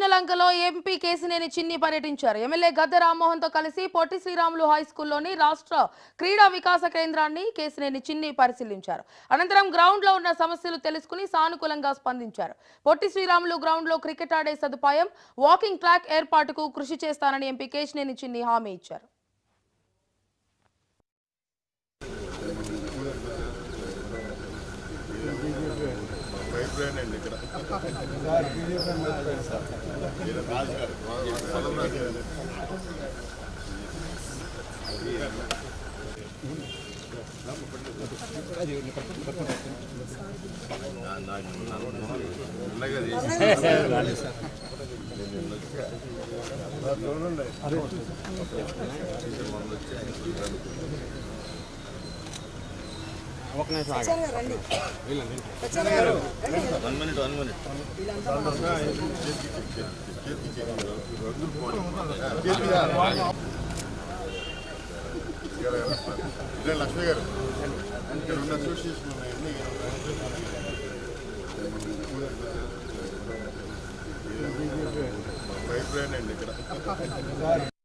కృష్ణలంకలో MP Kesineni చిన్ని పర్యటించారు. MLA గద్ద రామ్మోహన్ తో కలిసి పొట్టి శ్రీరాములు హై స్కూల్లోని రాష్ట్ర క్రీడా వికాస కేంద్రాన్ని కేసినేని చిన్ని పరిశీలించారు. అనంతరం గ్రౌండ్ లో ఉన్న సమస్యలు తెలుసుకుని సానుకూలంగా స్పందించారు. పొట్టి శ్రీరాములు గ్రౌండ్ లో క్రికెట్ ఆడే సదుపాయం, వాకింగ్ ట్రాక్ ఏర్పాటుకు కృషి చేస్తానని ఎంపీ కేసినేని చిన్ని హామీ ఇచ్చారు. లక్ష్మి గారు